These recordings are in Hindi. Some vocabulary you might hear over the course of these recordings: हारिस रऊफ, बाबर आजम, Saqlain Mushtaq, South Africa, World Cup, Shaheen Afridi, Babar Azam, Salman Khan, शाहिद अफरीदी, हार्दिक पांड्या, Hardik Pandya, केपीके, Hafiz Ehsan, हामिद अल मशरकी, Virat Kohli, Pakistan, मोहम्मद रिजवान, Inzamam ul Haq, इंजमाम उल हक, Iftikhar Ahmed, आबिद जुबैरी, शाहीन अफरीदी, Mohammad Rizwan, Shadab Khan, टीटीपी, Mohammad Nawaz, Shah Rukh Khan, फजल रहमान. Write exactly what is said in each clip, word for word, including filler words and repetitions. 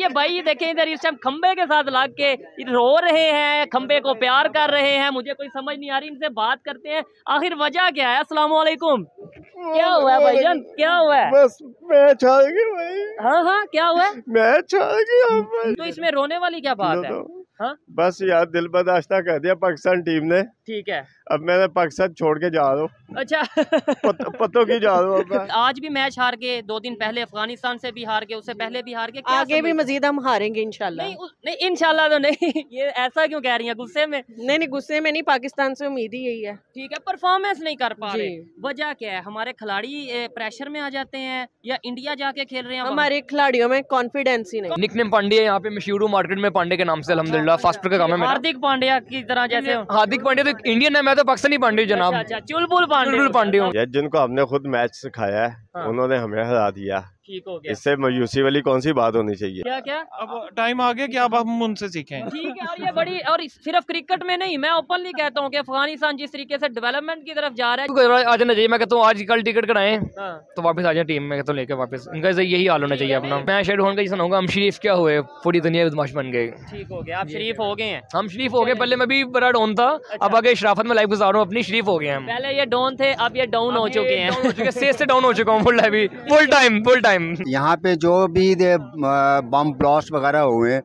ये भाई देखें इधर इस टाइम खंबे के साथ लग के रो रहे हैं, खंबे को प्यार कर रहे हैं। मुझे कोई समझ नहीं आ रही, इनसे बात करते हैं आखिर वजह क्या है। अस्सलाम वालेकुम, क्या हुआ है भाईजान, क्या हुआ है? बस मैच हार गए भाई। हाँ हाँ, क्या हुआ है? मैच हार गए। तो इसमें रोने वाली क्या बात है? हाँ? बस यार दिल बर्दाश्ता कर दिया पाकिस्तान टीम ने। ठीक है, अब मैं पाकिस्तान छोड़ के जा रहा हूँ। अच्छा पत, पतों की जा रहा हूँ। आज भी मैच हार के, दो दिन पहले अफगानिस्तान से भी हार के, उससे पहले भी हार के, आगे भी मजीद हम हारेंगे इंशाल्लाह। नहीं, नहीं इंशाल्लाह तो नहीं। ये ऐसा क्यों कह रही है गुस्से में? नहीं नहीं गुस्से में नहीं, पाकिस्तान से उम्मीद ही यही है। ठीक है, परफॉर्मेंस नहीं कर पा रहे, वजह क्या है? हमारे खिलाड़ी प्रेशर में आ जाते हैं या इंडिया जाके खेल रहे हैं? हमारे खिलाड़ियों में कॉन्फिडेंस ही नहीं। निकनेम पांड्या, यहाँ पे मशहूर हूँ मार्केट में पांड्या के नाम से, अलहमदुलिल्लाह। फास्ट का काम है। हार्दिक पांड्या की तरह जैसे? हार्दिक पांड्या तो इंडियन है, मैं तो पाकिस्तानी पांड्या जनाब। अच्छा, चुलबुल पांड्या, पांड्या यार, जिनको हमने खुद मैच सिखाया है। हाँ। उन्होंने हमें हरा दिया, ठीक हो गया। इससे मायूसी वाली कौन सी बात होनी चाहिए? क्या क्या अब टाइम आ गया कि अब हम उनसे सीखें। ठीक है, और ये बड़ी, और सिर्फ क्रिकेट में नहीं, मैं ओपनली कहता हूँ कि अफगानिस्तान जिस तरीके से डेवलपमेंट की तरफ जा रहा है, आ जाना चाहिए। मैं कहता हूँ आज कल टिकट कराएं तो वापस आ जाए टीम में, तो लेकर वापस इनका यही हाल होना चाहिए अपना। मैं शेड होने का जैसा होगा, हम शरीफ क्या हुए, पूरी दुनिया बदमाश बन गए। ठीक हो गया, आप शरीफ हो गए हैं। हम शरीफ हो गए, पहले मैं भी बड़ा डोन था, अब आगे शराफत में लाइफ गुजार रहा हूँ अपनी, शरीफ हो गए हम। पहले ये डोन थे, अब ये डाउन हो चुके हैं, सेज से डाउन हो चुका हूँ। फुल टाइम फुल टाइम यहाँ पे जो भी बम ब्लास्ट वगैरह हुए,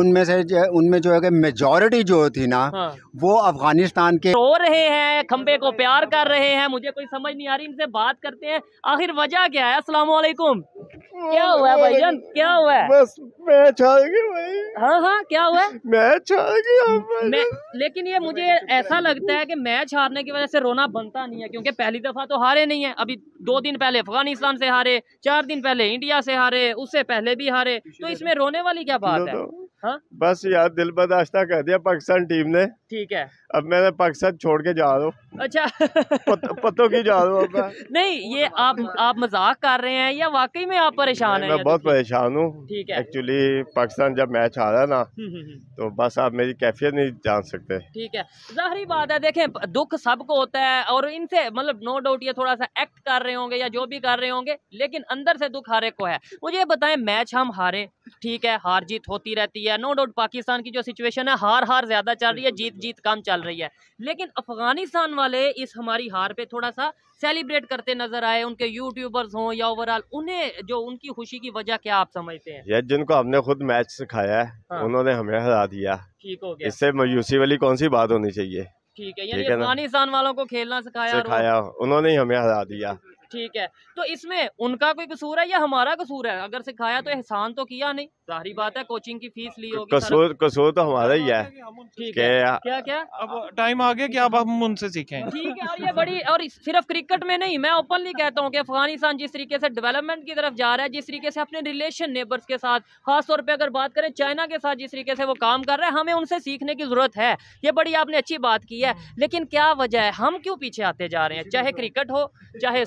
उनमें से उनमें जो है कि मेजॉरिटी जो थी ना। हाँ। वो अफगानिस्तान के। रो रहे हैं, खंबे को प्यार कर रहे हैं। मुझे कोई समझ नहीं आ रही, इनसे बात करते हैं आखिर वजह क्या है। अस्सलाम वालेकुम, क्या हुआ है भाईजान, क्या हुआ है? बस मैच हार गए भाई। हाँ हाँ, क्या हुआ है? मैच हार गए। लेकिन ये मुझे ऐसा लगता है कि मैच हारने की वजह से रोना बनता नहीं है, क्योंकि पहली दफा तो हारे नहीं है। अभी दो दिन पहले अफगानिस्तान से हारे, चार दिन पहले इंडिया से हारे, उससे पहले भी हारे, तो इसमें रोने वाली क्या बात है? हाँ? बस यार दिल बर्दाश्ता कर दिया पाकिस्तान टीम ने। ठीक है, अब मैं पाकिस्तान छोड़ के जा रहा हूँ। अच्छा पत, पतों की जा रहा हूँ। नहीं, ये आप आप मजाक कर रहे हैं या वाकई में आप परेशान हैं? मैं बहुत परेशान हूँ। ठीक है, एक्चुअली पाकिस्तान जब मैच हारा ना, तो बस आप मेरी कैफियत नहीं जान सकते। ठीक है, जाहिर बात है, देखें दुख सबको होता है, और इनसे मतलब नो डाउट ये थोड़ा सा एक्ट कर रहे होंगे या जो भी कर रहे होंगे, लेकिन अंदर से दुख हर एक को है। मुझे बताएं, मैच हम हारे, ठीक है, हार जीत होती रहती है, नो डाउट पाकिस्तान की जो सिचुएशन है, हार हार ज्यादा चल रही है, जीत जीत कम चल रही है, लेकिन अफगानिस्तान वाले इस हमारी हार पे थोड़ा सा सेलिब्रेट करते नजर आए। उनके यूट्यूबर्स हों या ओवरऑल, उन्हें जो उनकी खुशी की वजह क्या आप समझते हैं? यार जिनको हमने खुद मैच सिखाया है। हाँ। उन्होंने हमें हरा दिया, ठीक हो गया। इससे मायूसी वाली कौन सी बात होनी चाहिए? ठीक है, यानी अफगानिस्तान वालों को खेलना सिखाया, उन्होंने हमें हरा दिया। ठीक है, तो इसमें उनका कोई कसूर है या हमारा कसूर है? अगर सिखाया तो एहसान तो किया नहीं, जाहिर बात है, कोचिंग की फीस ली होगी। कसूर कसूर तो हमारा ही है। ठीक है, क्या क्या अब टाइम आ गया कि अब हम उनसे सीखें। ठीक है, और ये बड़ी, और सिर्फ क्रिकेट में नहीं, मैं ओपनली कहता हूँ कि अफगानिस्तान जिस तरीके से डेवलपमेंट की तरफ जा रहा है, जिस तरीके से अपने रिलेशन नेबर्स के साथ, खासतौर पर अगर बात करें चाइना के साथ, जिस तरीके से वो काम कर रहा है, हमें उनसे सीखने की जरूरत है। ये बड़ी आपने अच्छी बात की है, लेकिन क्या वजह है, हम क्यों पीछे आते जा रहे हैं? चाहे क्रिकेट हो, चाहे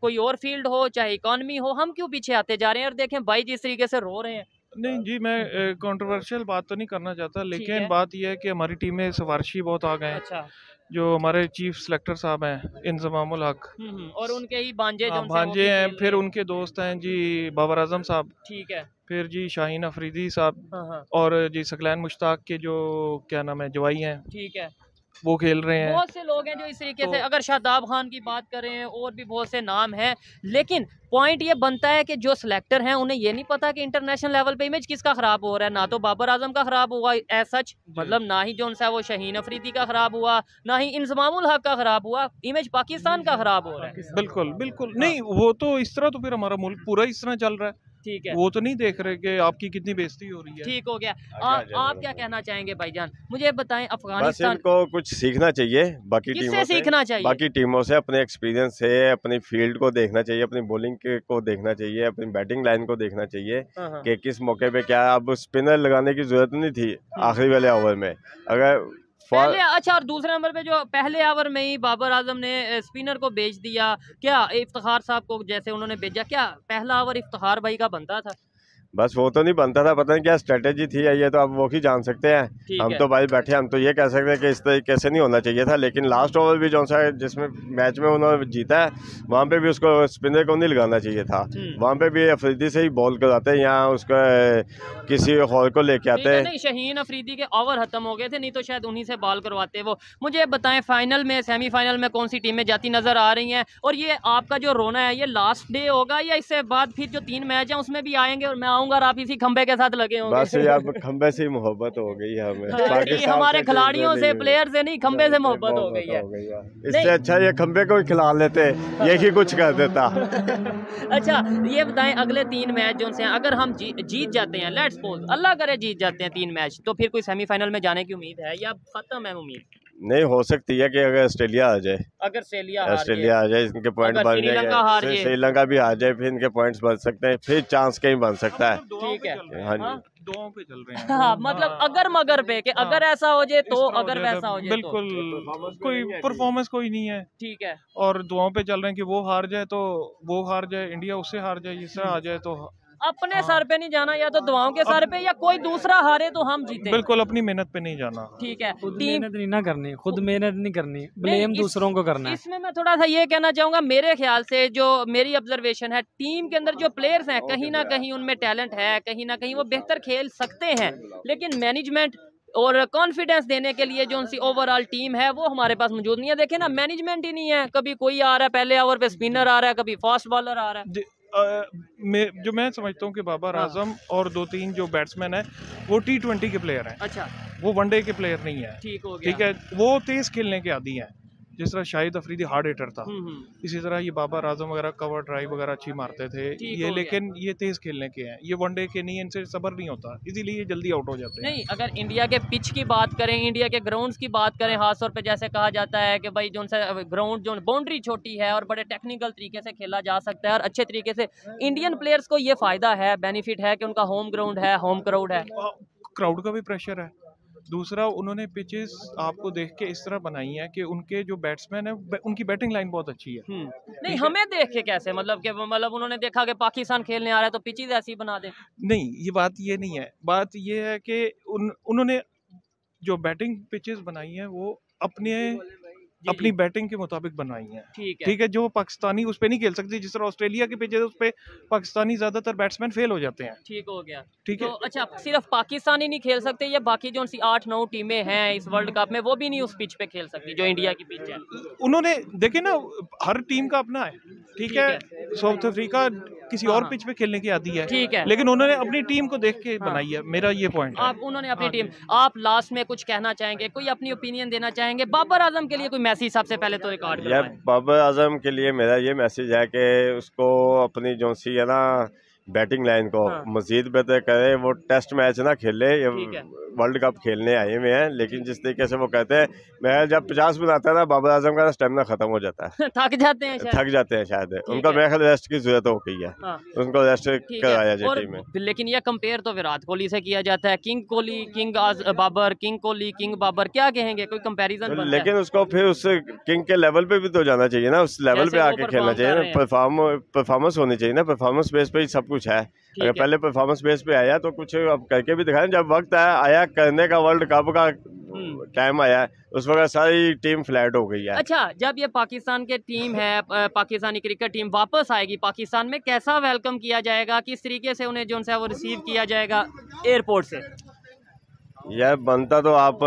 कोई और फील्ड हो, चाहे इकोनॉमी हो, हम क्यों पीछे आते जा रहे हैं? और देखें भाई जिस तरीके से रो रहे हैं। नहीं जी, मैं कंट्रोवर्शियल बात तो नहीं करना चाहता, लेकिन बात यह है कि हमारी टीम में सिफारशी बहुत आ गए। अच्छा। जो हमारे चीफ सेलेक्टर साहब हैं इंजमाम उल हक, और उनके ही भांजे भांजे हैं, फिर उनके दोस्त हैं जी बाबर आजम साहब। ठीक है, फिर जी शाहीन अफरीदी साहब, और जी सकलैन मुश्ताक के जो क्या नाम है जवाई हैं। ठीक है, वो खेल रहे हैं। बहुत से लोग हैं जो इस तरीके तो, से अगर शादाब खान की बात करें, और भी बहुत से नाम हैं, लेकिन पॉइंट ये बनता है कि जो सिलेक्टर हैं उन्हें ये नहीं पता कि इंटरनेशनल लेवल पे इमेज किसका ख़राब हो रहा है। ना तो बाबर आजम का ख़राब हुआ एज सच, मतलब ना ही जो उनसे वो शहीन अफरीदी का ख़राब हुआ, ना ही इंजमामुल हक का ख़राब हुआ, इमेज पाकिस्तान का ख़राब हो रहा है। बिल्कुल बिल्कुल नहीं, वो तो इस तरह, तो फिर हमारा मुल्क पूरा इस तरह चल रहा है। ठीक है, वो तो नहीं देख रहे कि आपकी कितनी बेइज्जती हो रही है। ठीक हो गया, आप आप क्या कहना चाहेंगे भाईजान, मुझे बताएं? अफगानिस्तान को कुछ सीखना चाहिए, बाकी टीमों से सीखना चाहिए, बाकी टीमों से, अपने एक्सपीरियंस से, अपनी फील्ड को देखना चाहिए, अपनी बॉलिंग को देखना चाहिए, अपनी बैटिंग लाइन को देखना चाहिए कि किस मौके पे क्या। अब स्पिनर लगाने की जरूरत नहीं थी आखिरी वाले ओवर में, अगर पहले। अच्छा, और दूसरे नंबर पे जो पहले ओवर में ही बाबर आजम ने स्पिनर को बेच दिया, क्या इफ्तिखार साहब को जैसे उन्होंने भेजा, क्या पहला ओवर इफ्तिखार भाई का बनता था? बस वो तो नहीं बनता था, पता नहीं क्या स्ट्रेटेजी थी, ये तो अब वो ही जान सकते हैं। हम है। तो भाई बैठे, हम तो ये कह सकते हैं कि इस तरीके से नहीं होना चाहिए था। लेकिन लास्ट ओवर भी जो सा जिसमें मैच में उन्होंने जीता है वहाँ पे भी उसको स्पिनर को नहीं लगाना चाहिए था, वहाँ पे भी अफरीदी से ही बॉल कराते हैं, यहाँ उसको किसी और को लेके आते हैं। शहीन अफरीदी के ओवर खत्म हो गए थे, नहीं तो शायद उन्हीं से बॉल करवाते। वो मुझे बताएं फाइनल में, सेमीफाइनल में कौन सी टीमें जाती नजर आ रही हैं, और ये आपका जो रोना है ये लास्ट डे होगा या इससे बाद फिर जो तीन मैच हैं उसमें भी आएंगे और मैं आऊंगा और आप इसी खंबे के साथ लगे होंगे? बस आप खंबे से ही मोहब्बत हो गई है हमें, हमारे खिलाड़ियों से, प्लेयर से नहीं, खंबे से मोहब्बत हो गई है। इससे अच्छा ये खंबे को ही खिला लेते, ये ही कुछ कर देता। अच्छा ये बताएं अगले तीन मैच जो से अगर हम जीत जाते हैं, लेट्स सपोज अल्लाह करे जीत जाते हैं तीन मैच, तो फिर कोई सेमीफाइनल में जाने की उम्मीद है या खत्म है उम्मीद? नहीं, हो सकती है कि अगर ऑस्ट्रेलिया आ जाए, अगर ऑस्ट्रेलिया ऑस्ट्रेलिया आ जाए इनके पॉइंट बन जाएंगे, श्रीलंका भी आ जाए फिर इनके पॉइंट्स बन सकते हैं, फिर चांस कहीं बन सकता है। ठीक है, हाँ जी, दो पे चल रहे हैं। हाँ, मतलब अगर मगर पे कि अगर ऐसा हो जाए तो, अगर वैसा हो जाए, बिल्कुल कोई परफॉर्मेंस कोई नहीं है। ठीक है, और दुआओं पे चल रहे हैं कि वो हार जाए तो वो हार जाए, इंडिया उससे हार जाए, ये सब आ जाए तो अपने हाँ। सर पे नहीं जाना, या तो दुआओं के सर पे, या कोई दूसरा हारे तो हम जीते। बिल्कुल अपनी मेहनत पे नहीं जाना। ठीक है, खुद मेहनत नहीं ना करनी, खुद मेहनत नहीं करनी, ब्लेम दूसरों को करना। इसमें मैं थोड़ा सा ये कहना चाहूंगा, मेरे ख्याल से जो मेरी ऑब्जर्वेशन है, टीम के अंदर जो प्लेयर्स हैं कहीं ना कहीं उनमें टैलेंट है, कहीं ना कहीं वो बेहतर खेल सकते हैं, लेकिन मैनेजमेंट और कॉन्फिडेंस देने के लिए जो उनकी ओवरऑल टीम है वो हमारे पास मौजूद नहीं है। देखे ना, मैनेजमेंट ही नहीं है, कभी कोई आ रहा है पहले ओवर पे स्पिनर आ रहा है, कभी फास्ट बॉलर आ रहा है। Uh, मैं, जो मैं समझता हूँ कि बाबर आजम और दो तीन जो बैट्समैन हैं वो टी ट्वेंटी के प्लेयर हैं। अच्छा, वो वनडे के प्लेयर नहीं है। ठीक हो गया, ठीक है, वो तेज खेलने के आदी हैं, जिस तरह शाहिद अफरीदी हार्ड हिटर था, इसी तरह ये बाबर आजम वगैरह कवर ड्राइव वगैरह अच्छी मारते थे ये, लेकिन ये तेज खेलने के हैं, ये वनडे के नहीं, इनसे सबर नहीं होता, इसीलिए ये जल्दी आउट हो जाते हैं। नहीं, अगर इंडिया के पिच की बात करें, इंडिया के ग्राउंड्स की बात करें, खासतौर पे जैसे कहा जाता है कि भाई जो ग्राउंड जो बाउंड्री छोटी है और बड़े टेक्निकल तरीके से खेला जा सकता है, और अच्छे तरीके से इंडियन प्लेयर्स को ये फायदा है, बेनिफिट है कि उनका होम ग्राउंड है, होम क्राउड है, क्राउड का भी प्रेशर है। दूसरा, उन्होंने पिचेस आपको देख के इस तरह बनाई है कि उनके जो बैट्समैन है उनकी बैटिंग लाइन बहुत अच्छी है। नहीं, हमें देख के कैसे, मतलब कि मतलब उन्होंने देखा कि पाकिस्तान खेलने आ रहा है तो पिचेस ऐसी बना दे? नहीं, ये बात ये नहीं है, बात ये है कि उन, उन्होंने जो बैटिंग पिचेस बनाई है वो अपने अपनी बैटिंग के मुताबिक बनाई है। ठीक है, ठीक है, जो पाकिस्तानी उस पे नहीं खेल सकती, जिस तरह ऑस्ट्रेलिया के पिचेस उस पे पाकिस्तानी ज्यादातर बैट्समैन फेल हो जाते हैं। ठीक हो गया, ठीक है। तो अच्छा, सिर्फ पाकिस्तानी नहीं खेल सकते या बाकी जो आठ नौ टीमें हैं इस वर्ल्ड कप में वो भी नहीं उस पिच पे खेल सकती जो इंडिया की पिच है? उन्होंने देखे ना, हर टीम का अपना है। ठीक है, साउथ अफ्रीका किसी और पिच पे खेलने की आदी है। ठीक है, लेकिन उन्होंने अपनी टीम को देख के बनाई है, मेरा ये पॉइंट है। आप उन्होंने अपनी टीम, आप लास्ट में कुछ कहना चाहेंगे, कोई अपनी ओपिनियन देना चाहेंगे बाबर आजम के लिए? कोई मैसेज सबसे पहले तो रिकॉर्ड कर यार, बाबर आजम के लिए मेरा ये मैसेज है कि उसको अपनी जो सी है ना बैटिंग लाइन को हाँ। मजीद बेहतर करे, वो टेस्ट मैच ना खेले, वर्ल्ड कप खेलने आए हुए हैं, लेकिन जिस तरीके से वो कहते हैं, मैं जब पचास बनाता है ना बाबर आजम का स्टेमिना खत्म हो जाता है, थक जाते हैं, थक जाते हैं शायद, उनका मेरे ख्याल रेस्ट की जरूरत हो गई है, हाँ। उनको रेस्ट कराया जाए टीम में। लेकिन यह कंपेयर तो विराट कोहली से किया जाता है, king Kohli king Babar, king Kohli king Babar, क्या कहेंगे, कोई कंपेरिजन? लेकिन उसको फिर उस किंग के लेवल पे भी तो जाना चाहिए ना, उस लेवल पे आके खेलना चाहिए ना, परफॉर्मेंस होनी चाहिए ना, परफॉर्मेंस बेस पे सब कुछ है। अगर पहले परफॉर्मेंस बेस पे आया तो कुछ अब करके भी दिखाएं, जब वक्त आया करने का, वर्ल्ड कप का टाइम आया, उस वक्त सारी टीम फ्लैट हो गई है। अच्छा, जब ये पाकिस्तान के टीम है, पाकिस्तानी क्रिकेट टीम वापस आएगी पाकिस्तान में, कैसा वेलकम किया जाएगा, किस तरीके से उन्हें जो है वो रिसीव किया जाएगा एयरपोर्ट से? यह बनता तो आप,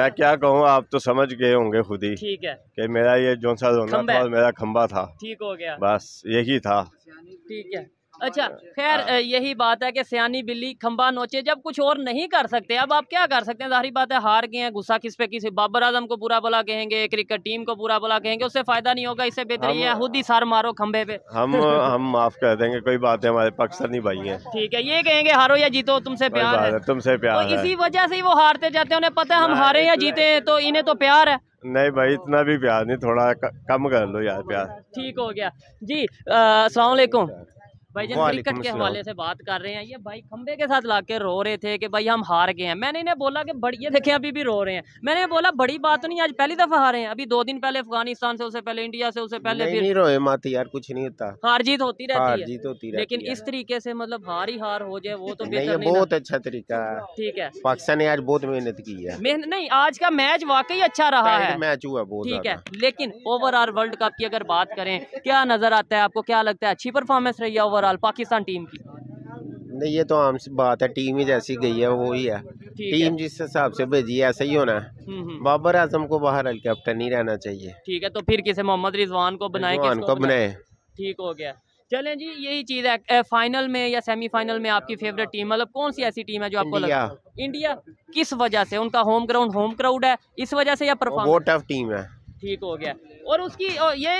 मैं क्या कहूँ, आप तो समझ गए होंगे खुद ही। ठीक है, कि मेरा ये जो सा रोना था और मेरा खंबा था। ठीक हो गया, बस यही था। ठीक है, अच्छा, खैर यही बात है कि सियानी बिल्ली खंबा नोचे, जब कुछ और नहीं कर सकते अब आप क्या कर सकते हैं? जाहिर बात है, हार गए हैं, गुस्सा किस पे, किसी बाबर आजम को बुरा भला कहेंगे, क्रिकेट टीम को बुरा भला कहेंगे, उससे फायदा नहीं होगा, इससे बेहतर ये है खुद ही सार मारो खंबे पे। हम हम माफ कर देंगे, कोई बात है, हमारे पाकिस्तानी भाई हैं। ठीक है, ये कहेंगे हारो या जीतो तुमसे प्यार है, तुमसे प्यार है, इसी वजह से वो हारते जाते हैं, उन्हें पता है हम हारे या जीते तो इन्हें तो प्यार है। नहीं भाई, इतना भी प्यार नहीं, थोड़ा कम कर लो यार प्यार। ठीक हो गया जी, अस्सलाम वालेकुम। भाई जन क्रिकेट के हवाले से बात कर रहे हैं, ये भाई खंबे के साथ लाके रो रहे थे कि भाई हम हार गए हैं। मैंने इन्हें बोला कि बड़ी, ये देखें अभी भी रो रहे हैं। मैंने बोला बड़ी बात नहीं, आज पहली दफा हारे हैं। अभी दो दिन पहले अफगानिस्तान से, उससे पहले इंडिया से, उससे पहले नहीं, नहीं रोए माती यार, कुछ नहीं होता, हार जीत होती रहती है। लेकिन इस तरीके से मतलब हार ही हार हो जाए वो तो बहुत अच्छा तरीका है। ठीक है, पाकिस्तान ने आज बहुत मेहनत की है, मेहनत नहीं, आज का मैच वाकई अच्छा रहा है, मैच हुआ बहुत। ठीक है, लेकिन ओवरऑल वर्ल्ड कप की अगर बात करें क्या नजर आता है आपको, क्या लगता है अच्छी परफॉर्मेंस रही है ओवरऑल पाकिस्तान टीम की? नहीं, ये तो आम बात है, टीम ही जैसी गई है वो ही है, टीम जिस हिसाब से भेजी है ऐसा ही होना है। बाबर आजम को बाहर हल्के कैप्टन नहीं रहना चाहिए। ठीक है, तो फिर किसे, मोहम्मद रिजवान को बनाए, रिजवान को बनाए। ठीक हो गया, चलें जी, यही चीज है। फाइनल में या सेमीफाइनल में आपकी फेवरेट टीम मतलब कौन सी ऐसी टीम है जो आपको लगता है? इंडिया। किस वजह से? उनका होम ग्राउंड होम क्राउड है इस वजह से या परफॉर्मेंस? टफ टीम है। ठीक हो गया, और उसकी ये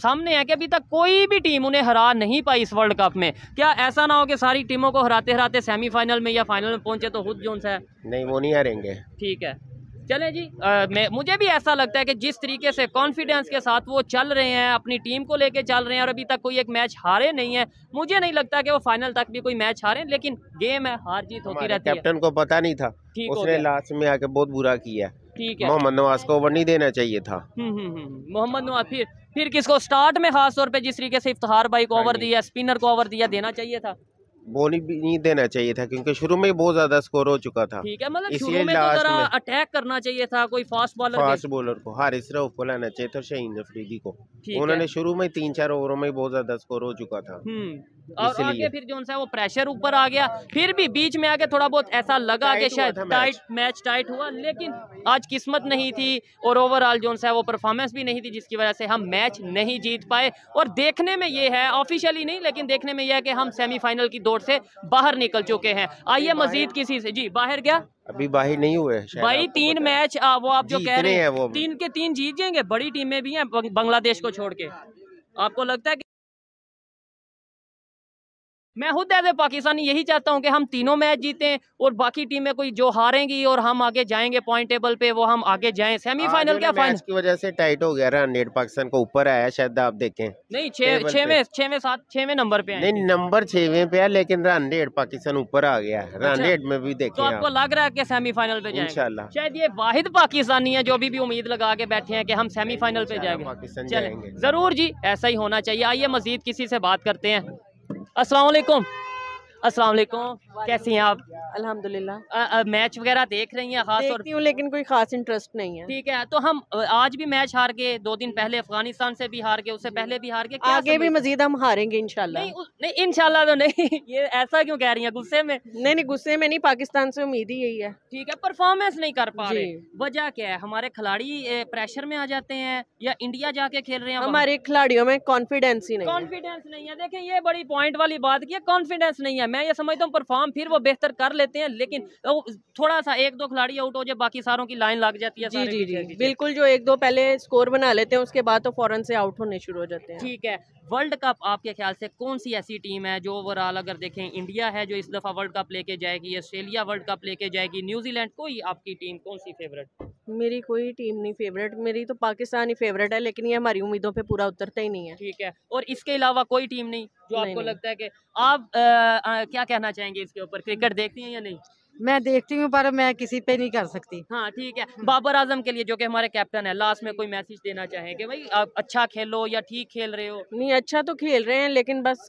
सामने है कि अभी तक कोई भी टीम उन्हें हरा नहीं पाई इस वर्ल्ड कप में। क्या ऐसा ना हो कि सारी टीमों को हराते हराते सेमीफाइनल में या फाइनल में पहुंचे तो खुद जोन सा है? नहीं, वो नहीं हारेंगे। ठीक है, चले जी, आ, मैं मुझे भी ऐसा लगता है कि जिस तरीके से कॉन्फिडेंस के साथ वो चल रहे हैं, अपनी टीम को लेके चल रहे हैं और अभी तक कोई एक मैच हारे नहीं है, मुझे नहीं लगता कि वो फाइनल तक भी कोई मैच हारे। लेकिन गेम है, हार जीत होती रहती है। कैप्टन को पता नहीं था, उसने लास्ट में आके बहुत बुरा किया। ठीक है, मोहम्मद नवाज को ओवर नहीं देना चाहिए था। मोहम्मद नवाज फिर फिर किसको स्टार्ट में, खास तौर पे जिस तरीके से इफ्तिखार भाई को ओवर दिया, स्पिनर को ओवर दिया, देना चाहिए था। बोली भी नहीं देना चाहिए था क्योंकि शुरू में बहुत ज्यादा स्कोर हो चुका था। ठीक है, मतलब शुरू में तो जरा अटैक करना चाहिए था, कोई फास्ट बॉलर फास्ट बॉलर को हारिस रऊफ को लाना चाहिए था, शाहीन अफरीदी को। उन्होंने शुरू में तीन चार ओवरों में बहुत ज्यादा स्कोर हो चुका था और आगे फिर जो है वो प्रेशर ऊपर आ गया। फिर भी बीच में आके थोड़ा बहुत ऐसा लगा कि शायद टाइट मैच टाइट हुआ, लेकिन आज किस्मत नहीं थी और ओवरऑल जो है वो परफॉर्मेंस भी नहीं थी, जिसकी वजह से हम मैच नहीं जीत पाए। और देखने में ये है, ऑफिशियली नहीं लेकिन देखने में यह है कि हम सेमीफाइनल की दौड़ से बाहर निकल चुके हैं। आइए मजीद किसी से जी, बाहर गया अभी बाहर नहीं हुए भाई, तीन मैच आ, वो आप जो कह रहे हैं तीन के तीन जीत जाएंगे, बड़ी टीमें भी हैं बांग्लादेश को छोड़ के। आपको लगता है कि मैं खुद एज ए पाकिस्तानी यही चाहता हूं कि हम तीनों मैच जीतें और बाकी टीमें कोई जो हारेंगी और हम आगे जाएंगे पॉइंट टेबल पे, वो हम आगे जाएं सेमीफाइनल क्या फाइनल की वजह से टाइट हो गया। रन रेट पाकिस्तान को ऊपर आया, शायद आप देखें नहीं छेवें छेवें सात छेवें नंबर पे, नहीं नंबर छेवें पे है लेकिन रन रेट पाकिस्तान ऊपर आ गया। रन रेट में भी देखिए, आपको लग रहा है कि सेमीफाइनल पे जाएंगे? शायद ये वाहिद पाकिस्तानी है जो अभी भी उम्मीद लगा के बैठे हैं कि हम सेमीफाइनल पे जाएंगे। चलें जरूर जी, ऐसा ही होना चाहिए। आइए मजीद किसी से बात करते हैं। अस्सलाम वालेकुम। अस्सलाम वालेकुम, कैसी हैं आप? अल्हम्दुलिल्लाह। मैच वगैरह देख रही हैं? खास देखती हूं लेकिन कोई खास इंटरेस्ट नहीं है। ठीक है, तो हम आज भी मैच हार गए, दो दिन पहले अफगानिस्तान से भी हार गए, उससे पहले भी हार गए, आगे भी मजीद हम हारेंगे इंशाल्लाह। नहीं, नहीं इंशाल्लाह तो नहीं, ये ऐसा क्यों कह रही हैं गुस्से में? नहीं नहीं, गुस्से में नहीं, पाकिस्तान से उम्मीद ही यही है। ठीक है, परफॉर्मेंस नहीं कर पा रहे, वजह क्या है? हमारे खिलाड़ी प्रेशर में आ जाते हैं या इंडिया जाके खेल रहे हैं? हमारे खिलाड़ियों में कॉन्फिडेंस ही नहीं, कॉन्फिडेंस नहीं है। देखें ये बड़ी पॉइंट वाली बात की, कॉन्फिडेंस नहीं है। मैं ये समझता हूँ परफॉर्म फिर वो बेहतर कर लेते हैं लेकिन थोड़ा सा एक दो खिलाड़ी आउट हो जाए बाकी सारों की लाइन लग जाती है। जी जी जी बिल्कुल, जो एक दो पहले स्कोर बना लेते हैं उसके बाद तो फौरन से आउट होने शुरू हो जाते हैं। ठीक है, वर्ल्ड कप आपके ख्याल से कौन सी ऐसी टीम है जो ओवरऑल अगर देखें, इंडिया है जो इस दफा वर्ल्ड कप लेके जाएगी, ऑस्ट्रेलिया वर्ल्ड कप लेके जाएगी, न्यूजीलैंड, कोई आपकी टीम कौन सी फेवरेट? मेरी कोई टीम नहीं फेवरेट, मेरी तो पाकिस्तान ही फेवरेट है लेकिन ये हमारी उम्मीदों पे पूरा उतरता ही नहीं है। ठीक है, और इसके अलावा कोई टीम नहीं जो नहीं, आपको नहीं। लगता है कि आप आ, आ, क्या कहना चाहेंगे इसके ऊपर? क्रिकेट देखती हैं या नहीं? मैं देखती हूँ पर मैं किसी पे नहीं कर सकती। हाँ ठीक है, बाबर आजम के लिए जो कि हमारे कैप्टन है, लास्ट में कोई मैसेज देना चाहेंगे? भाई आप अच्छा खेलो या ठीक खेल रहे हो? नहीं, अच्छा तो खेल रहे हैं लेकिन बस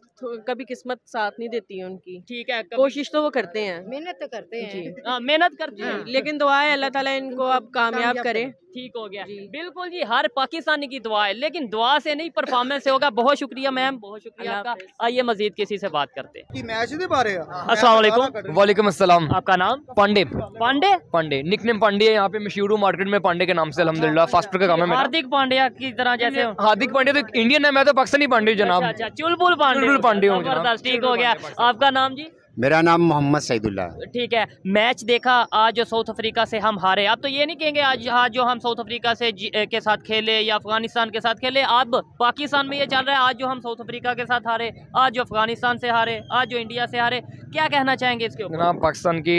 कभी किस्मत साथ नहीं देती है उनकी। ठीक है, कोशिश तो वो करते हैं, मेहनत तो करते हैं, मेहनत करते हैं लेकिन दुआ है अल्लाह ताला इनको अब कामयाब करे। ठीक हो गया, बिल्कुल जी, हर पाकिस्तानी की दुआ है लेकिन दुआ से नहीं परफॉर्मेंस से होगा। बहुत शुक्रिया मैम, बहुत शुक्रिया आपका। आइए मजीद किसी से बात करते हैं। मैच दे पा रहे हैं? अस्सलाम वालेकुम। वालेकुम अस्सलाम। आपका नाम? पांडे। पांडे पांडे निकनेम पांडे है यहाँ पे, मशहूर हूँ मार्केट में पांडे के नाम से। अल्हम्दुलिल्लाह फास्ट का काम है। हार्दिक पांड्या की तरह जैसे? हार्दिक पांड्या तो इंडियन है, मैं तो पाकिस्तानी पांडे जनाब। चुलबुल पांडे पांडे हूँ। ठीक हो गया, आपका नाम जी? मेरा नाम मोहम्मद सईदुल्ला। ठीक है, मैच देखा आज जो साउथ अफ्रीका से हम हारे, आप तो ये नहीं कहेंगे आज आज जो हम साउथ अफ्रीका से के साथ खेले या अफगानिस्तान के साथ खेले? अब पाकिस्तान में ये चल रहा है आज जो हम साउथ अफ्रीका के साथ हारे, आज जो अफगानिस्तान से हारे, आज जो इंडिया से हारे, क्या कहना चाहेंगे इसके ऊपर? ना, पाकिस्तान की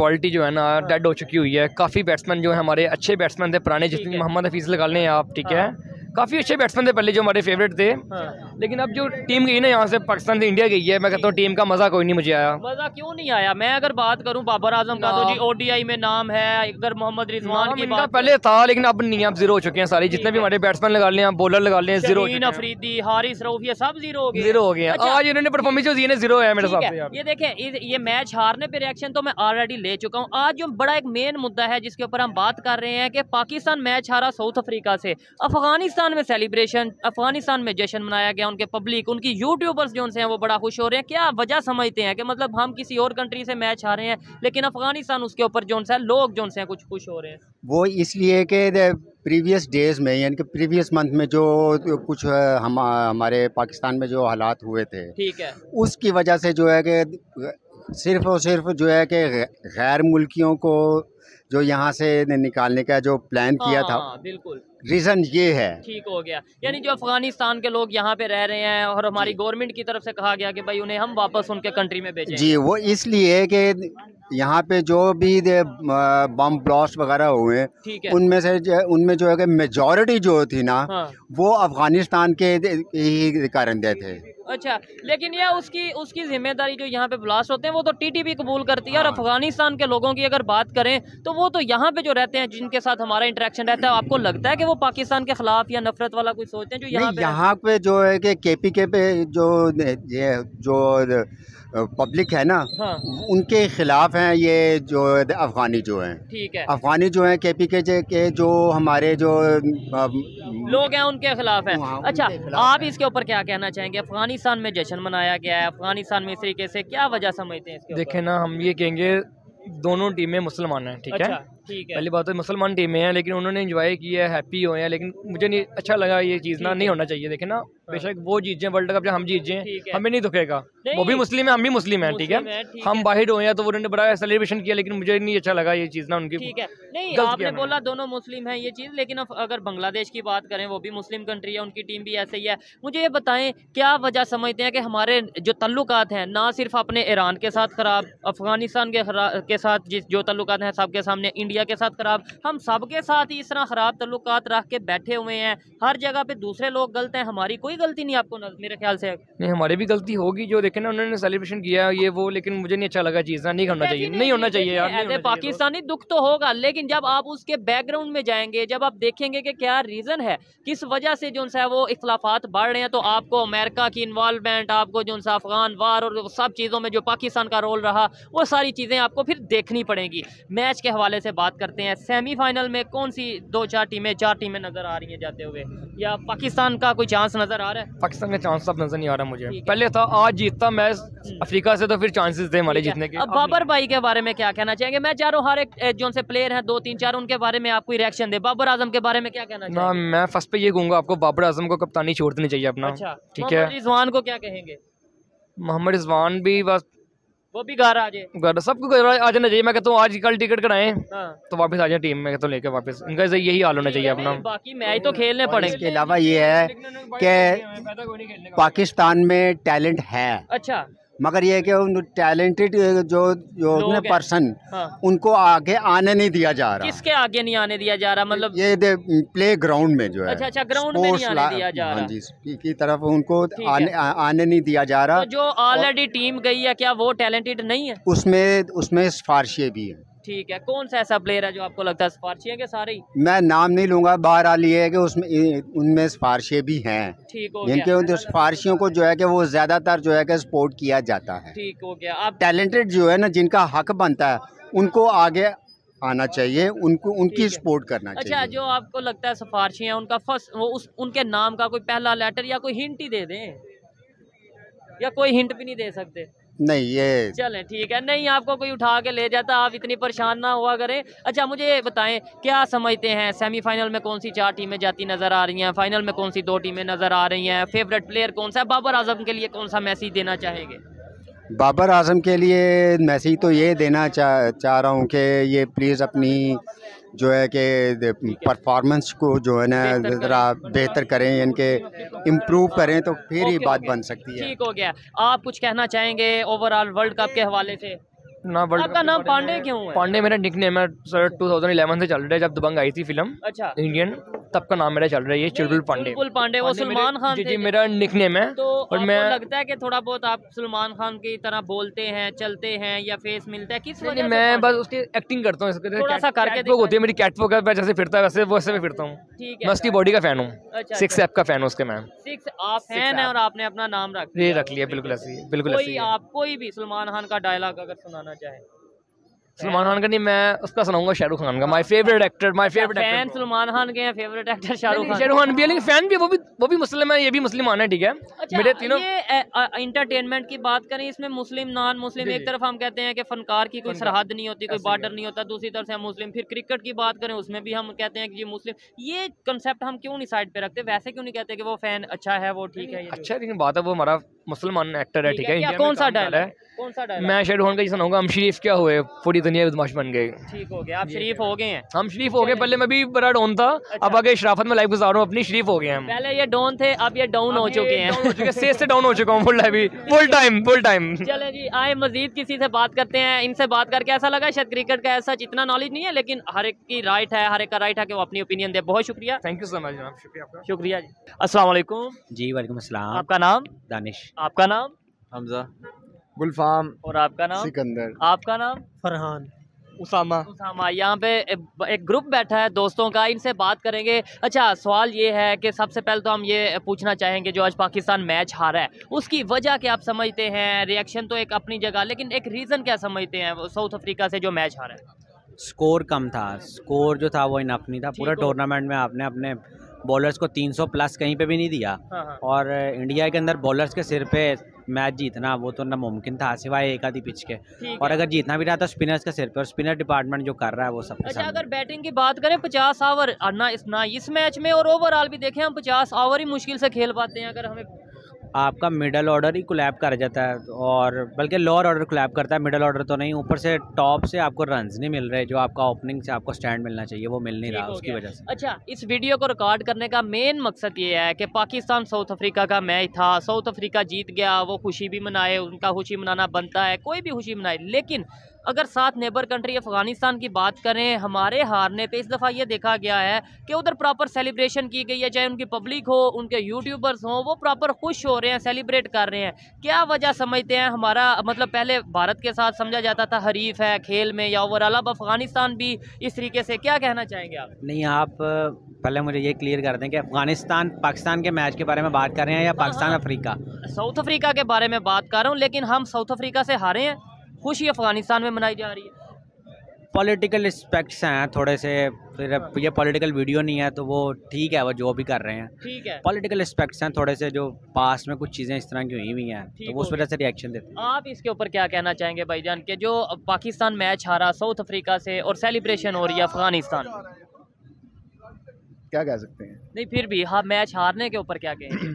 क्वालिटी जो है ना डेड हो चुकी हुई है। काफ़ी बैट्समैन जो है हमारे अच्छे बैट्समैन थे पुराने, जितने मोहम्मद हफीज़ लगा लें आप, ठीक है, काफ़ी अच्छे बैट्समैन थे पहले जो हमारे फेवरेट थे, हाँ। लेकिन अब जो टीम गई ना यहाँ से पाकिस्तान से इंडिया गई है, मैं कहता हूँ टीम का मज़ा कोई नहीं मुझे आया। मज़ा क्यों नहीं आया? मैं अगर बात करूँ बाबर आजम का तो जी ओडीआई में नाम है, अगर मोहम्मद रिजवान की बात पहले था लेकिन अब नहीं, अब जीरो हो चुके हैं सारे, जितने भी हमारे बैट्समैन लगा लें, बॉलर लगा लें, जीरो। शहीन अफरीदी, हारिस रऊफ, ये सब जीरो हो गए, जीरो हो गए। आज इन्होंने परफॉर्मेंस जो दी है जीरो है मेरे साथ। ये देखें ये मैच हारने पर रिएक्शन तो मैं ऑलरेडी ले चुका हूँ। आज जो बड़ा एक मेन मुद्दा है जिसके ऊपर हम बात कर रहे हैं कि पाकिस्तान मैच हारा साउथ अफ्रीका से, अफगानिस्तान में सेलिब्रेशन, अफगानिस्तान में जश्न मनाया गया, उनके पब्लिक, उनकी यूट्यूबर्स जो उनसे हैं वो बड़ा खुश हो रहे हैं। क्या वजह समझते हैं कि मतलब हम किसी और कंट्री से मैच हारे हैं लेकिन अफगानिस्तान उसके ऊपर जो उनसे लोग जो उनसे हैं कुछ खुश हो रहे हैं? वो इसलिए कि प्रीवियस डेज़ में यानी कि प्रीवियस मंथ में जो कुछ हम हमारे पाकिस्तान में जो हालात हुए थे, ठीक है, उसकी वजह से जो है कि सिर्फ और सिर्फ जो है कि गैर मुल्कियों को जो यहाँ से निकालने का जो प्लान किया था, बिल्कुल रीज़न ये है। ठीक हो गया, यानी जो अफगानिस्तान के लोग यहाँ पे रह रहे हैं और हमारी गवर्नमेंट की तरफ से कहा गया कि भाई उन्हें हम वापस उनके कंट्री में भेजें। जी, वो इसलिए कि यहाँ पे जो भी बम ब्लास्ट वगैरह हुए उनमें से उनमें जो है कि मेजॉरिटी जो थी ना, हाँ, वो अफगानिस्तान के ही कारिंदे थे। अच्छा, लेकिन यह उसकी उसकी जिम्मेदारी जो यहाँ पे ब्लास्ट होते हैं वो तो टीटीपी कबूल करती है, और अफगानिस्तान के लोगों की अगर बात करें तो वो तो यहाँ पे जो रहते हैं जिनके साथ हमारा इंटरेक्शन रहता है, आपको लगता है कि वो पाकिस्तान के खिलाफ या नफरत वाला कुछ सोचते हैं जो यहाँ पे यहाँ पे जो है कि केपीके पे जो ये जो पब्लिक है ना, हाँ, उनके खिलाफ हैं ये जो अफगानी जो हैं, ठीक है, अफगानी जो हैं केपीके के जो हमारे जो लोग हैं उनके खिलाफ हैं। अच्छा, आप इसके ऊपर क्या कहना चाहेंगे? अफगानिस्तान में जश्न मनाया गया है, अफगानिस्तान में इस तरीके से, क्या वजह समझते हैं? देखें ना, हम ये कहेंगे दोनों टीमें मुसलमान हैं, ठीक है, ठीक है, पहली बात तो मुसलमान टीमें हैं, लेकिन उन्होंने एंजॉय किया है, हैप्पी हुए हैं, लेकिन मुझे नहीं अच्छा लगा ये चीज़ ना, नहीं होना चाहिए। देखे ना, बेशक वो जीतें वर्ल्ड कप, जब हम जीत जाएं हमें नहीं दुखेगा, वो भी मुस्लिम है हम भी मुस्लिम हैं, ठीक है, हम बाहर हुए हैं तो उन्होंने बड़ा सेलिब्रेशन किया, लेकिन मुझे नहीं अच्छा लगा ये चीज़ ना उनकी। ठीक है, नहीं आपने बोला दोनों मुस्लिम हैं ये चीज़, लेकिन अगर बांग्लादेश की बात करें वो भी मुस्लिम कंट्री है, उनकी टीम भी ऐसे ही है। मुझे ये बताएं क्या वजह समझते हैं कि हमारे जो तल्लुकात हैं ना सिर्फ अपने ईरान के साथ ख़राब, अफगानिस्तान के साथ जिस जो तल्लुकात हैं सबके सामने, इंडिया के साथ ख़राब, हम सबके साथ ही इस तरह ख़राब तल्लुकात रख के बैठे हुए हैं, हर जगह पे दूसरे लोग गलत हैं, हमारी कोई गलती नहीं? आपको मेरे ख्याल से नहीं, हमारी भी गलती होगी जो देखे ना उन्होंने सेलिब्रेशन किया ये वो, लेकिन मुझे नहीं अच्छा लगा चीज़ ना, नहीं करना चाहिए, नहीं होना चाहिए यार। पाकिस्तानी दुख तो होगा, लेकिन जब आप उसके बैकग्राउंड में जाएंगे, जब आप देखेंगे कि क्या रीज़न है, किस वजह से जो है वो इख्तलाफात बढ़ रहे हैं, तो आपको अमेरिका की इन्वॉल्वमेंट, आपको जो सा अफगान वार और सब चीज़ों में जो पाकिस्तान का रोल रहा, वो सारी चीज़ें आपको फिर देखनी पड़ेंगी। मैच के हवाले से बात करते हैं, सेमीफाइनल में कौन सी दो चार टीमें चार टीमें नजर आ रही हैं जाते हुए, या पाकिस्तान का कोई चांस नजर आ रहा है? पाकिस्तान का चांस सब नजर नहीं आ रहा मुझे, पहले था आज जीतता मैच अफ्रीका से तो फिर चांसेस थे हमारे जीतने के। अब बाबर भाई के बारे में क्या कहना चाहेंगे? मैं चारों हर एक जो उनसे प्लेयर हैं दो तीन चार, उनके बारे में आपको रिएक्शन दे। बाबर आजम के बारे में क्या कहना चाहेंगे? ना, मैं फर्स्ट पे ये कहूँगा आपको बाबर आजम को कप्तानी छोड़ देनी चाहिए अपना, ठीक है। रिजवान को क्या कहेंगे? मोहम्मद रिजवान भी बस वो भी घर आ जाए, सबको घर आ जाना चाहिए। मैं कहता हूँ आज कल टिकट कराएं, हाँ, तो वापस आ जाए टीम में, तो लेकर वापस इनका यही हाल होना चाहिए अपना। बाकी मैच तो खेलने पड़ेंगे। इसके अलावा ये है कि पाकिस्तान में टैलेंट है, अच्छा, मगर ये कि उन टैलेंटेड जो जो पर्सन, हाँ, उनको आगे आने नहीं दिया जा रहा। किसके आगे नहीं आने दिया जा रहा? मतलब ये प्ले ग्राउंड में जो है, अच्छा अच्छा, ग्राउंड में नहीं आने दिया जा रहा, जी की तरफ उनको आने, आने नहीं दिया जा रहा। तो जो ऑलरेडी टीम गई है क्या वो टैलेंटेड नहीं है? उसमें उसमें सिफारिशें भी है, ठीक है। कौन सा ऐसा प्लेयर है जो आपको लगता है सिफारिशी है? सारे ही मैं नाम नहीं लूंगा, बहरहाल ये है कि उसमें उनमें सिफारिशें भी हैं, ठीक हो गया। उन सिफारिशियों को जो है कि वो ज्यादातर जो है कि सपोर्ट किया जाता है, ठीक हो गया। आप टैलेंटेड जो है ना जिनका हक बनता है उनको आगे आना चाहिए, उनको उनकी सपोर्ट करना चाहिए। अच्छा, जो आपको लगता है सिफारिशी है उनका फर्स्ट वो उस उनके नाम का कोई पहला लेटर या कोई हिंट ही दे दें, या कोई हिंट भी नहीं दे सकते? नहीं, ये चलें, ठीक है, नहीं आपको कोई उठा के ले जाता, आप इतनी परेशान ना हुआ करें। अच्छा, मुझे बताएं क्या समझते हैं सेमीफाइनल में कौन सी चार टीमें जाती नज़र आ रही हैं, फाइनल में कौन सी दो टीमें नज़र आ रही हैं, फेवरेट प्लेयर कौन सा है, बाबर आजम के लिए कौन सा मैसेज देना चाहेंगे? बाबर आजम के लिए मैसेज तो ये देना चाह चाह रहा हूँ कि ये प्लीज़ अपनी जो है कि परफॉर्मेंस को जो है ना ज़रा बेहतर करें, इनके इम्प्रूव करें, तो फिर ही बात बन सकती है। ठीक हो गया। आप कुछ कहना चाहेंगे ओवरऑल वर्ल्ड कप के हवाले से? ना वर्ल्ड आपका नाम पांडे क्यों है? पांडे मेरा निकनेम है सर, टू थाउजेंड इलेवन से चल रहा है, जब दबंग आई थी फिल्म अच्छा इंडियन, तब का नाम मेरा चल रहा है ये चुलबुल पांडे। पांडे वो सलमान खान जी जी मेरा निकनेम है। तो और मैं लगता है कि थोड़ा बहुत आप सलमान खान की तरह बोलते हैं, चलते हैं या फेस मिलता है किस वजह से? मैं बस उसकी एक्टिंग करता हूँ, थोड़ा सा कैटवॉक होती है मेरी, कैटवॉक मैं जैसे फिरता है वैसे वैसे मैं फिरता हूँ। मैं उसकी बॉडी का फैन हूँ, सिक्स ऐप का फैन हूँ उसके। मैम सिक्स आप फैन है और आपने अपना नाम रख ये रख लिया, बिल्कुल ऐसी बिल्कुल ऐसी। आप कोई भी सलमान खान का डायलॉग अगर सुनाना चाहे, सलमान खान का नहीं मैं उसका सुनाऊंगा शाहरुख खान का, my favourite actor, my favourite fan Salman Khan के हैं, फेवरेट एक्टर शाहरुख खान। शाहरुख खान भी है लेकिन फैन भी, वो भी वो भी मुस्लिम है, ये भी मुस्लिमान है, ठीक है। अच्छा, मेरे तीनों इंटरटेनमेंट की बात करें इसमें मुस्लिम नॉन मुस्लिम, एक तरफ हम कहते हैं कि फनकार की कोई सरहद नहीं होती, कोई बॉर्डर नहीं होता, दूसरी तरफ से हम मुस्लिम। फिर क्रिकेट की बात करें उसमें भी हम कहते हैं कि ये मुस्लिम, ये कंसेप्ट हम क्यों नहीं साइड पे रखते, वैसे क्यों नहीं कहते कि वो फैन अच्छा है वो ठीक है अच्छा, लेकिन बात है वो हमारा मुसलमान एक्टर है, ठीक है। कौन सा डायलॉग कौन सा डायलॉग मैं शाहरुख खान का ही सुनाऊंगा, हम शरीफ क्या हुए पूरी दुनिया बदमाश बन गए। ठीक हो गया, आप शरीफ हो गए हैं। हम शरीफ हो गए, पहले मैं भी बड़ा डॉन था, अब आगे शराफत में लाइफ गुजार रहा हूँ अपनी, शरीफ हो गए हम। पहले ये डॉन थे, अब ये डाउन हो चुके हैं, सेज से डाउन हो चुका हूँ फुल टाइम फुल टाइम। चले जी, आए मजीद किसी से बात करते हैं, इनसे बात करके ऐसा लगा शायद क्रिकेट का ऐसा इतना नॉलेज नहीं है, लेकिन हर एक की राइट है, हर एक का राइट है कि वो अपनी ओपिनियन दे। बहुत शुक्रिया, थैंक यू सो मच जनाब, शुक्रिया आपका। शुक्रिया जी। अस्सलाम वालेकुम जी। वालेकुम अस्सलाम। आपका नाम? दानिश। आपका नाम? हमजा। गुलफाम। और आपका नाम? सिकंदर। आपका नाम? फरहान। उसामा। उसामा। यहाँ पे एक ग्रुप बैठा है दोस्तों का, इनसे बात करेंगे। अच्छा, सवाल ये है कि सबसे पहले तो हम ये पूछना चाहेंगे, जो आज पाकिस्तान मैच हारा है उसकी वजह क्या आप समझते हैं? रिएक्शन तो एक अपनी जगह, लेकिन एक रीज़न क्या समझते हैं साउथ अफ्रीका से जो मैच हारा है? स्कोर कम था, स्कोर जो था वो इनफ नहीं था, पूरा टूर्नामेंट में आपने अपने बॉलर्स को तीन सौ प्लस कहीं पे भी नहीं दिया। हाँ हाँ। और इंडिया के अंदर बॉलर्स के सिर पे मैच जीतना वो तो नामुमकिन था, सिवाय एक आधी पिच के। और अगर जीतना भी रहा था स्पिनर्स के सिर पे, और स्पिनर डिपार्टमेंट जो कर रहा है वो सब। अच्छा, अगर बैटिंग की बात करें पचास ओवर ना इस ना इस मैच में, और ओवरऑल भी देखें हम पचास ओवर ही मुश्किल से खेल पाते हैं। अगर हमें आपका मिडल ऑर्डर ही कोलैप कर जाता है, और बल्कि लोअर ऑर्डर कोलैप करता है, मिडल ऑर्डर तो नहीं, ऊपर से टॉप से आपको रन्स नहीं मिल रहे, जो आपका ओपनिंग से आपको स्टैंड मिलना चाहिए वो मिल नहीं रहा उसकी वजह से। अच्छा, इस वीडियो को रिकॉर्ड करने का मेन मकसद ये है कि पाकिस्तान साउथ अफ्रीका का मैच था, साउथ अफ्रीका जीत गया, वो खुशी भी मनाए, उनका खुशी मनाना बनता है, कोई भी खुशी मनाए। लेकिन अगर साथ नेबर कंट्री अफगानिस्तान की बात करें, हमारे हारने पे इस दफ़ा ये देखा गया है कि उधर प्रॉपर सेलिब्रेशन की गई है, चाहे उनकी पब्लिक हो, उनके यूट्यूबर्स हों, वो प्रॉपर खुश हो रहे हैं, सेलिब्रेट कर रहे हैं। क्या वजह समझते हैं? हमारा मतलब पहले भारत के साथ समझा जाता था हरीफ है खेल में या ओवरऑल, अब अफगानिस्तान भी इस तरीके से, क्या कहना चाहेंगे आप? नहीं, आप पहले मुझे ये क्लियर कर दें कि अफगानिस्तान पाकिस्तान के मैच के बारे में बात कर रहे हैं या पाकिस्तान अफ्रीका? साउथ अफ्रीका के बारे में बात कर रहा हूँ, लेकिन हम साउथ अफ्रीका से हारे हैं, खुशी अफगानिस्तान में मनाई जा रही है। पॉलिटिकल एस्पेक्ट्स हैं थोड़े से, फिर ये पॉलिटिकल वीडियो नहीं है तो वो ठीक है, वो जो भी कर रहे हैं ठीक है। पॉलिटिकल एस्पेक्ट्स हैं थोड़े से, जो पास्ट में कुछ चीज़ें इस तरह की हुई हुई हैं, तो वो उस वजह से रिएक्शन देते हैं। आप इसके ऊपर क्या कहना चाहेंगे भाईजान, के जो पाकिस्तान मैच हारा साउथ अफ्रीका से और सेलिब्रेशन हो रही है अफगानिस्तान? क्या कह सकते हैं? नहीं, फिर भी हाँ, मैच हारने के ऊपर क्या कहेंगे?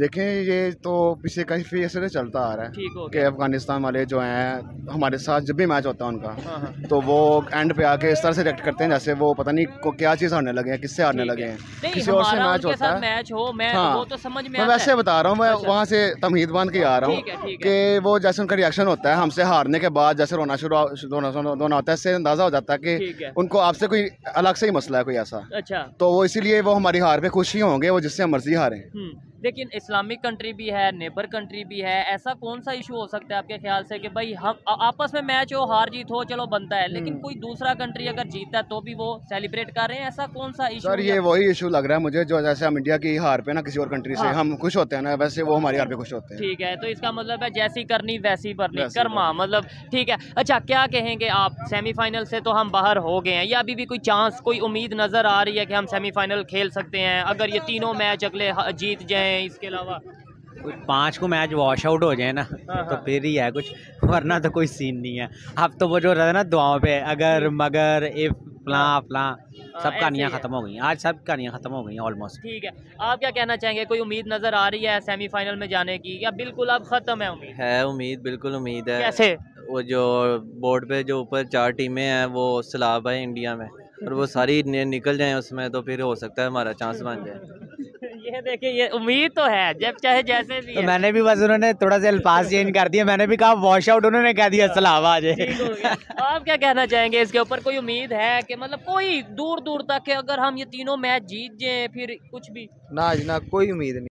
देखें, ये तो पिछले काफ़ी ऐसे से चलता आ रहा है कि अफगानिस्तान वाले जो हैं हमारे साथ जब भी मैच होता है उनका, तो वो एंड पे आके इस तरह से रिएक्ट करते हैं जैसे वो पता नहीं को क्या चीज़ हारने लगे हैं, किससे हारने लगे हैं, किसी और से मैच होता है मैच हो, मैं हाँ, वो तो समझ में मैं वैसे बता रहा हूँ, मैं वहाँ से तमहीद बांध के आ रहा हूँ कि वो जैसे उनका रिएक्शन होता है हमसे हारने के बाद, जैसे रोना शुरू रोना होता है, इससे अंदाज़ा हो जाता है कि उनको आपसे कोई अलग से ही मसला है कोई ऐसा। अच्छा, तो वो इसीलिए वो हमारी हार पर खुशी होंगे, वो जिससे मर्जी हारें। लेकिन इस्लामिक कंट्री भी है, नेबर कंट्री भी है, ऐसा कौन सा इशू हो सकता है आपके ख्याल से कि भाई हम आपस में मैच हो, हार जीत हो चलो बनता है, लेकिन कोई दूसरा कंट्री अगर जीतता है तो भी वो सेलिब्रेट कर रहे हैं, ऐसा कौन सा इशू? सर, ये वही इशू लग रहा है मुझे, जो जैसे हम इंडिया की हार पे ना किसी और कंट्री से हाँ। हम खुश होते हैं ना, वैसे वो हमारी हार पे खुश होते हैं। ठीक है, तो इसका मतलब है जैसी करनी वैसी भरनी, कर्मा मतलब ठीक है। अच्छा, क्या कहेंगे आप, सेमीफाइनल से तो हम बाहर हो गए हैं, या अभी भी कोई चांस, कोई उम्मीद नजर आ रही है कि हम सेमीफाइनल खेल सकते हैं अगर ये तीनों मैच अगले जीत जाए? इसके अलावा पांच को मैच वॉश आउट हो जाए ना तो फिर ही है कुछ, वरना तो कोई सीन नहीं है। अब तो वो जो रहता है ना दुआओं पे, अगर मगर इफ फलां फलां, सब कहानियाँ खत्म हो गई आज, सब कहानियाँ खत्म हो गई ऑलमोस्ट। ठीक है, आप क्या कहना चाहेंगे, कोई उम्मीद नजर आ रही है सेमीफाइनल में जाने की या बिल्कुल अब खत्म है उम्मीद? है उम्मीद, बिल्कुल उम्मीद है। कैसे? वो जो बोर्ड पे जो ऊपर चार टीमें हैं वो सलाब है इंडिया में, और वो सारी निकल जाए उसमें तो फिर हो सकता है हमारा चांस बन जाए। ये देखिए ये उम्मीद तो है, जब चाहे जैसे भी है। तो मैंने भी बस उन्होंने थोड़ा सा अल्फाज चेंज कर दिया, मैंने भी कहा वॉश आउट, उन्होंने कह दिया सलावाज। आप क्या कहना चाहेंगे इसके ऊपर, कोई उम्मीद है कि मतलब कोई दूर दूर तक अगर हम ये तीनों मैच जीत जाए फिर कुछ भी? ना जी ना, कोई उम्मीद नहीं।